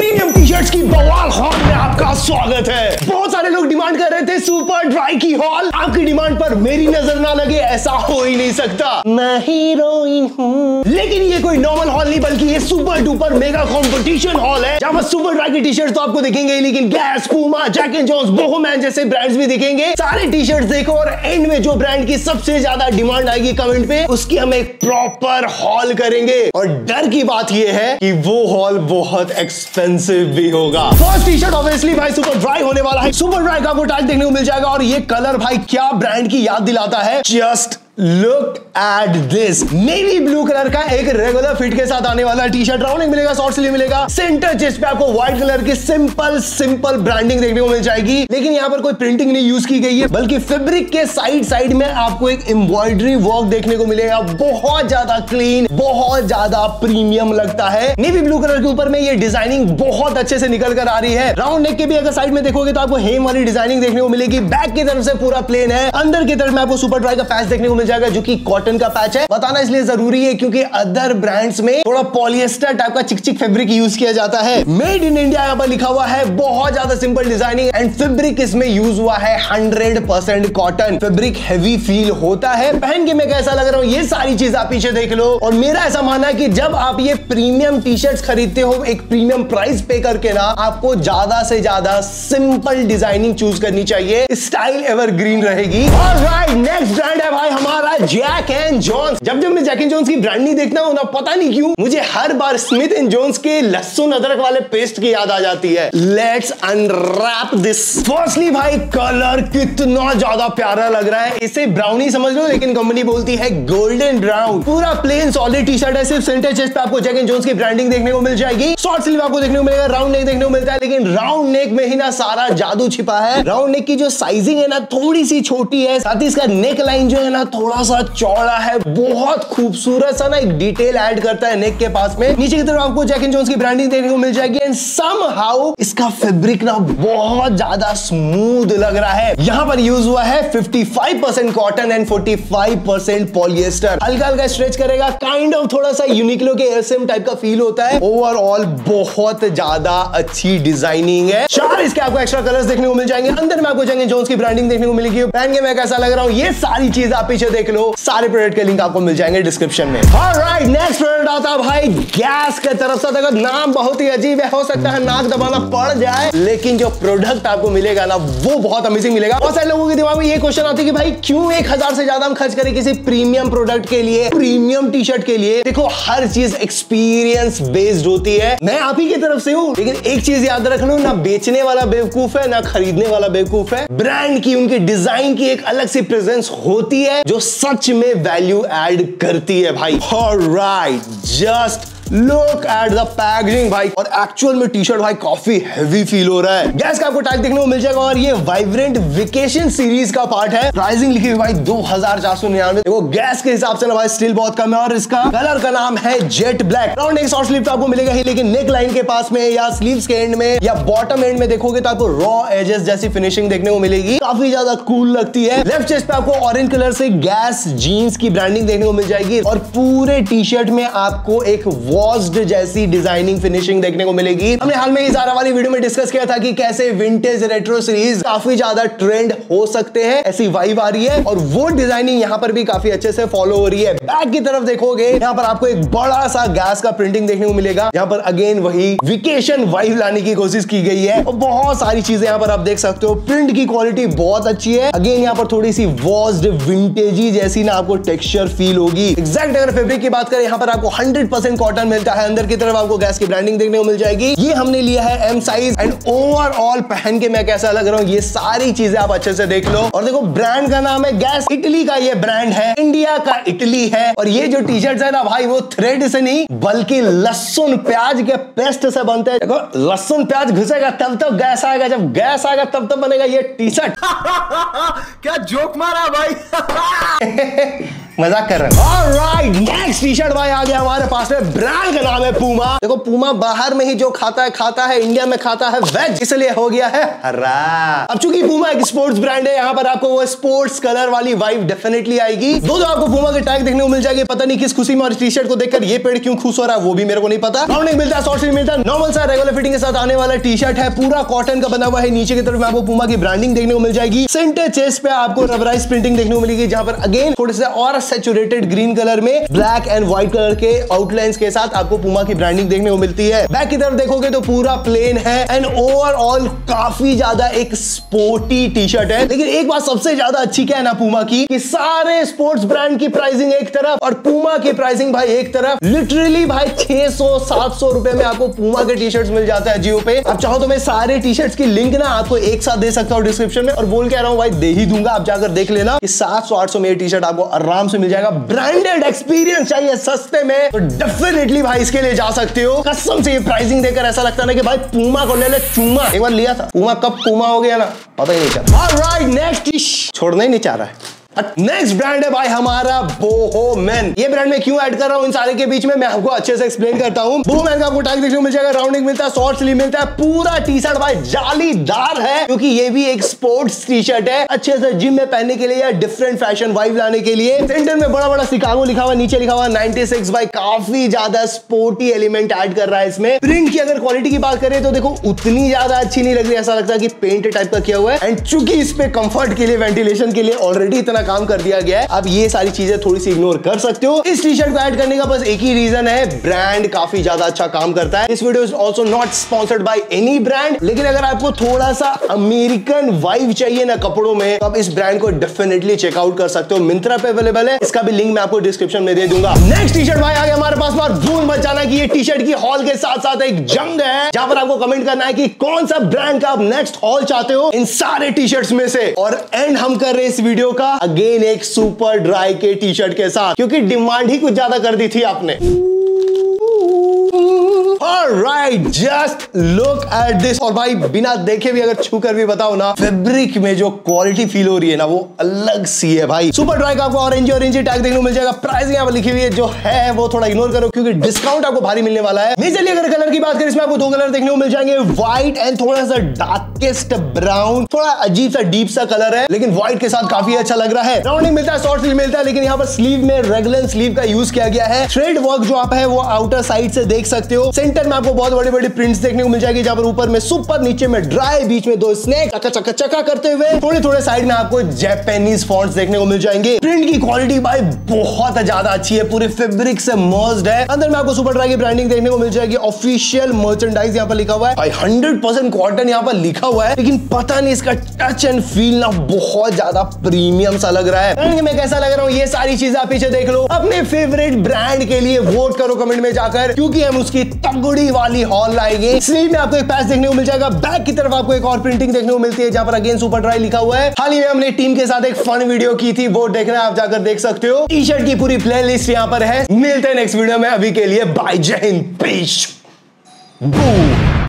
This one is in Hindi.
प्रीमियम टी शर्ट्स की बवाल हॉल में आपका स्वागत है। बहुत सारे लोग डिमांड कर रहे थे सुपर ड्राई की हॉल। आपकी डिमांड पर मेरी नजर ना लगे ऐसा हो ही नहीं सकता, मैं हीरोइन हूँ। लेकिन ये कोई नॉर्मल हॉल नहीं बल्कि ये super duper mega competition haul है, जहाँ सुपर ड्राई की टी शर्ट तो आपको दिखेंगे ही, लेकिन Guess, Puma, Jack and Jones, बूहूमैन जैसे ब्रांड्स भी दिखेंगे। सारे टी शर्ट देखो और एंड में जो ब्रांड की सबसे ज्यादा डिमांड आएगी कमेंट पे, उसकी हम एक प्रॉपर हॉल करेंगे। और डर की बात ये है कि वो हॉल बहुत एक्सपेंसिव भी होगा। फर्स्ट टी शर्ट ऑब्वियसली भाई सुपर ड्राई होने वाला है। सुपर ड्राई का आपको टैग देखने को मिल जाएगा और ये कलर भाई क्या ब्रांड की याद दिलाता है। Just look at this, navy blue colour का एक रेगुलर फिट के साथ आने वाला टी शर्ट। राउंड नेक मिलेगा, शॉर्ट स्लीव मिलेगा, सेंटर चेस्ट पे आपको व्हाइट कलर की सिंपल ब्रांडिंग देखने को मिल जाएगी। लेकिन यहाँ पर कोई प्रिंटिंग नहीं यूज की गई है, बल्कि फैब्रिक के साइड में आपको एक एम्ब्रॉयडरी वर्क देखने को मिलेगा। बहुत ज्यादा क्लीन, बहुत ज्यादा प्रीमियम लगता है। नेवी ब्लू कलर के ऊपर में ये डिजाइनिंग बहुत अच्छे से निकल कर आ रही है। राउंड नेक के भी अगर साइड में देखोगे तो आपको हेम वाली डिजाइनिंग देखने को मिलेगी। बैक की तरफ से पूरा प्लेन है, अंदर की तरफ में आपको सुपर ड्राई का पैच देखने को मिल जाएगा, जो कि कॉटन का पैच है। बताना इसलिए जरूरी है क्योंकि अदर ब्रांड्स में थोड़ा पॉलिएस्टर टाइप का चिक-चिक फैब्रिक यूज किया जाता है। मेड इन इंडिया यहाँ पर लिखा हुआ है। बहुत ज्यादा सिंपल डिजाइनिंग एंड फैब्रिक इसमें यूज हुआ है 100% कॉटन। फैब्रिक हैवी फील होता है। पहन के मैं कैसा लग रहा हूँ ये सारी चीज आप पीछे देख लो। और मेरा ऐसा मानना है कि जब आप ये प्रीमियम टी शर्ट खरीदते हो एक प्रीमियम प्राइस पे करके ना, आपको ज्यादा से ज्यादा सिंपल डिजाइनिंग चूज करनी चाहिए। स्टाइल एवरग्रीन रहेगी। ऑलराइट, नेक्स्ट ब्रांड है भाई हमारा जैक एंड जोन्स। जब मैं जैक एंड जोन्स की ब्रांडिंग देखता हूँ ना, पता नहीं क्यों मुझे हर बार स्मिथ एंड जोन्स के लहसुन अदरक वाले पेस्ट की याद आ जाती है। Let's unwrap this. फर्स्टली भाई कलर कितना ज्यादा प्यारा लग रहा है। इसे ब्राउनी समझ लो, लेकिन कंपनी बोलती है गोल्डन ब्राउन। पूरा प्लेन सॉलिड टी शर्ट है, सिर्फ सेंटर चेस्ट पे आपको जैक एंड जोन्स की ब्रांडिंग देखने को मिल जाएगी। शॉर्ट स्लीव आपको देखने को मिलेगा, राउंड नेक देखने को मिलता है, लेकिन राउंड नेक में ही ना सारा जादू छिपा है। राउंड नेक की जो साइजिंग है ना थोड़ी सी छोटी है, साथ ही इसका नेक लाइन जो है ना थोड़ा सा चौड़ा है। बहुत खूबसूरत सा ना एक डिटेल ऐड करता है नेक के पास में। नीचे की तरफ आपको जैक एंड जोन्स की ब्रांडिंग देखने को मिल जाएगी एंड समहाउ इसका फैब्रिक ना बहुत ज्यादा स्मूथ लग रहा है। यहाँ पर यूज हुआ है 55% कॉटन एंड 45% पॉलिएस्टर। हल्का हल्का स्ट्रेच करेगा, काइंड ऑफ थोड़ा सा यूनिक्लो के एसएम टाइप का फील होता है। ओवरऑल बहुत ज्यादा अच्छी डिजाइनिंग है। चार इसके आपको एक्स्ट्रा कलर्स देखने को मिल जाएंगे। अंदर में आपको जैक एंड जोन्स की ब्रांडिंग देखने को मिलेगी। पहन के मैं कैसा लग रहा हूँ ये सारी चीज आप पीछे देख लो। सारे प्रोडक्ट के लिंक आपको मिल जाएंगे डिस्क्रिप्शन में। ऑलराइट, नेक्स्ट प्रोडक्ट आता है भाई गैस के तरफ से। देखो नाम बहुत ही अजीब है, हो सकता है नाक दबाना पड़ जाए, लेकिन जो प्रोडक्ट आपको मिलेगा ना वो बहुत अमेजिंग मिलेगा। बहुत सारे लोगों के दिमाग में ये क्वेश्चन आती है कि भाई क्यों 1000 से ज्यादा हम खर्च करें किसी प्रीमियम प्रोडक्ट के लिए, प्रीमियम टी शर्ट के लिए। देखो हर चीज एक्सपीरियंस बेस्ड होती है। मैं आप ही की तरफ से हूँ, लेकिन एक चीज याद रख लो, ना बेचने वाला बेवकूफ है ना खरीदने वाला बेवकूफ है। ब्रांड की, उनके डिजाइन की एक अलग सी प्रेजेंस होती है जो सच में वैल्यू ऐड करती है भाई। Alright, just look at the packaging भाई। और एक्चुअल में टी शर्ट भाई काफी हैवी फील हो रहा है। गैस का आपको टैग देखने को मिल जाएगा और ये वाइब्रेंट वेकेशन सीरीज का पार्ट है। प्राइसिंग लिखी हुई भाई 2499। देखो गैस के हिसाब से ना भाई स्टिल बहुत कम है। और इसका कलर का नाम है jet black. Round neck, short sleeve तो आपको मिलेगा ही, लेकिन नेक लाइन के पास में या स्लीव्स के एंड में या बॉटम एंड में देखोगे तो आपको रॉ एजेस जैसी फिनिशिंग देखने को मिलेगी। काफी ज्यादा कूल लगती है। लेफ्ट चेस्ट पे आपको ऑरेंज कलर से गैस जीन्स की ब्रांडिंग देखने को मिल जाएगी और पूरे टी शर्ट में आपको एक जैसी डिजाइनिंग फिनिशिंग देखने को मिलेगी। हमने हाल में इजारा वाली वीडियो में डिस्कस किया था कि कैसे विंटेज रेट्रो सीरीज काफी ज्यादा ट्रेंड हो सकते हैं, ऐसी वाइब आ रही है और वो डिजाइनिंग यहाँ पर भी काफी अच्छे से फॉलो हो रही है। बैक की तरफ देखोगे यहाँ पर आपको एक बड़ा सा गैस का प्रिंटिंग देखने को मिलेगा। यहाँ पर अगेन वही वेकेशन वाइब लाने की कोशिश की गई है और बहुत सारी चीजें यहाँ पर आप देख सकते हो। प्रिंट की क्वालिटी बहुत अच्छी है। अगेन यहाँ पर थोड़ी सी वॉश्ड विंटेजी जैसी ना आपको टेक्सचर फील होगी। एग्जैक्ट अगर फैब्रिक की बात करें यहाँ पर आपको 100% कॉटन मिलता है। अंदर की तरफ आपको गैस की ब्रांडिंग देखने को मिल जाएगी। ये हमने लिया है एम साइज एंड ओवरऑल पहन के मैं कैसा लग रहा हूँ ये सारी चीजें आप अच्छे से देख लो। और देखो ब्रांड का नाम है गैस। इटली का ये ब्रांड है, इंडिया का इटली है। और ये जो टी शर्ट है ना भाई वो थ्रेड से नहीं बल्कि लहसुन प्याज के पेस्ट से बनते हैं। देखो लहसुन प्याज घुसेगा तब तक गैस आएगा, जब गैस आएगा तब तक बनेगा ये टी शर्ट। क्या जोक मारा भाई। मजाक कर रहा हूँ। ऑलराइट, नेक्स्ट टी शर्ट भाई आ गया हमारे पास में। ब्रांड का नाम है पूमा। देखो पूमा बाहर में ही जो खाता है, इंडिया में खाता है वेज, इसलिए हो गया है हरा। अब चूंकि पूमा एक स्पोर्ट्स ब्रांड है, यहाँ पर आपको वो स्पोर्ट्स कलर वाली वाइब डेफिनेटली आएगी। दोस्तों आपको पूमा के टैग देखने को मिल जाएगी। पता नहीं किस खुशी में और टी शर्ट को देखकर ये पेड़ क्यों खुश हो रहा है वो भी मेरे को नहीं पता। राउंडिंग मिलता है, शॉर्ट स्लीव मिलता है, नॉर्मल सा रेगुलर फिटिंग के साथ आने वाला टी शर्ट है। पूरा कॉटन का बना हुआ है। नीचे की तरफ आपको पूमा की ब्रांडिंग देखने को मिल जाएगी। सेंटर चेस्ट पे आपको रबराइज प्रिंटिंग देखने को मिलेगी, जहां पर अगेन थोड़े से और सैचुरेटेड ग्रीन कलर में ब्लैक एंड व्हाइट कलर के आउटलाइंस के साथ आपको पूमा की ब्रांडिंग देखने को मिलती है। बैक की तरफ देखोगे तो पूरा प्लेन है एंड ओवरऑल काफी ज्यादा एक स्पोर्टी टी शर्ट है। लेकिन एक बात सबसे ज्यादा अच्छी क्या है ना पूमा की, कि सारे स्पोर्ट्स ब्रांड की प्राइसिंग एक तरफ और पूमा की प्राइसिंग भाई एक तरफ। लिटरली भाई 600-700 रुपए में आपको पूमा के टी शर्ट्स मिल जाता है जियो पे। आप चाहो तो मैं सारे टी शर्ट्स की लिंक ना आपको एक साथ दे सकता हूँ डिस्क्रिप्शन में, और बोल के आ रहा हूँ भाई दे ही दूंगा। आप जाकर देख लेना कि 700-800 में टी शर्ट आपको आराम से मिल जाएगा। ब्रांडेड एक्सपीरियंस चाहिए सस्ते में तो डेफिनेटली भाई इसके लिए जा सकते हो। कसम से ये प्राइसिंग देकर ऐसा लगता ना कि भाई पूमा को ले ले चूमा। एक बार लिया था पूमा, कब पूमा हो गया ना पता ही नहीं चला। ऑलराइट, नेक्स्ट छोड़ना ही नहीं चाह रहा है। नेक्स्ट ब्रांड है भाई हमारा बोहोमैन। ये ब्रांड में क्यों ऐड कर रहा हूँ इन सारे के बीच में, मैं आपको अच्छे से एक्सप्लेन करता हूँ। बोहोमैन का आपको टैग देखने को मिल जाएगा। राउंडिंग मिलता है, शॉर्ट स्लीव मिलता है। पूरा टी शर्ट भाई जालीदार है, क्योंकि ये भी एक स्पोर्ट्स टी शर्ट है। अच्छे से जिम में पहनने के लिए या डिफरेंट फैशन वाइब लाने के लिए। सेंटर में बड़ा बड़ा शिकागो लिखा हुआ, नीचे लिखा हुआ 96 भाई। काफी ज्यादा स्पोर्टी एलिमेंट एड कर रहा है इसमें। प्रिंट की अगर क्वालिटी की बात करें तो देखो उतनी ज्यादा अच्छी नहीं लग रही, ऐसा लगता है कि पेंट टाइप का किया हुआ है। एंड चूंकि इस पे कंफर्ट के लिए, वेंटिलेशन के लिए ऑलरेडी इतना काम कर दिया गया है, आप ये सारी चीजें थोड़ी सी इग्नोर कर सकते हो। इस टी शर्ट को ऐड करने का बस एक ही रीजन है, ब्रांड काफी ज्यादा अच्छा काम करता है। इस video is also not sponsored by any brand, लेकिन अगर आपको थोड़ा सा अमेरिकन वाइब चाहिए ना कपड़ों में, तो आप इस ब्रांड को डेफिनेटली चेकआउट कर सकते हो। मिंत्रा पे अवेलेबल है, इसका भी लिंक मैं आपको डिस्क्रिप्शन में दे दूंगा। नेक्स्ट टी शर्ट भाई आ गया हमारे पास। भूल मत जाना कि ये टी शर्ट की हॉल के साथ साथ एक जंग है, जहां पर आपको कमेंट करना है कि कौन सा ब्रांड का आप नेक्स्ट हॉल चाहते हो इन सारे टी शर्ट्स में से। और एंड हम कर रहे हैं इस वीडियो का अगेन एक सुपर ड्राई के टी शर्ट के साथ, क्योंकि डिमांड ही कुछ ज्यादा कर दी थी आपने। Alright, just look at this. और भाई बिना देखे भी अगर छू कर भी बताओ ना, फैब्रिक में जो क्वालिटी फील हो रही है ना वो अलग सी है भाई। सुपर ड्राई का आपको ऑरेंजी टैग देखने को मिल जाएगा। प्राइस यहाँ पर लिखी हुई है, जो है वो थोड़ा इग्नोर करो क्योंकि डिस्काउंट आपको भारी मिलने वाला है। मेजरली अगर कलर की बात करें, इसमें आपको दो कलर देखने को मिल जाएंगे, व्हाइट एंड थोड़ा सा डार्केस्ट ब्राउन। थोड़ा अजीब सा डीप सा कलर है, लेकिन व्हाइट के साथ काफी अच्छा लग रहा है। राउंडिंग मिलता है, शॉर्ट स्लीव मिलता है, लेकिन यहाँ पर स्लीव में रेगुलर स्लीव का यूज किया गया है। थ्रेड वर्क जो आप है वो आउटर साइड से देख सकते हो। सेंटर में आपको बहुत बड़ी बड़ी प्रिंट्स देखने को मिल जाएगी, जहां पर ऊपर में सुपर, नीचे में ड्राई, बीच में दो स्नेक चका चका चका करते हुए। थोड़े थोड़े साइड में आपको जापानीज फॉन्ट्स देखने को मिल जाएंगे। प्रिंट की क्वालिटी भाई बहुत ज्यादा अच्छी है, पूरे फैब्रिक से मर्ज्ड है। अंदर में आपको सुपर ड्राई की ब्रांडिंग देखने को मिल जाएगी। ऑफिशियल मर्चेंडाइज यहाँ पर लिखा हुआ है भाई, 100% कॉटन यहाँ पर लिखा हुआ है। लेकिन पता नहीं इसका टच एंड फील ना बहुत ज्यादा प्रीमियम सा लग रहा है। मैं कैसा लग रहा हूँ ये सारी चीजें आप पीछे देख लो। अपने फेवरेट ब्रांड के लिए वोट करो कमेंट में जाकर, क्योंकि हम उसकी तगड़ी वाली हॉल लाएंगे। स्लीव में आपको एक पैच देखने को मिल जाएगा। बैक की तरफ आपको एक और प्रिंटिंग देखने को मिलती है, जहां पर अगेन सुपर ड्राई लिखा हुआ है। हाल ही में हमने टीम के साथ एक फन वीडियो की थी, वो देखना आप जाकर देख सकते हो। टी शर्ट की पूरी प्लेलिस्ट यहां पर है। मिलते हैं नेक्स्ट वीडियो में, अभी के लिए बाय, जय हिंद, पीस, बू।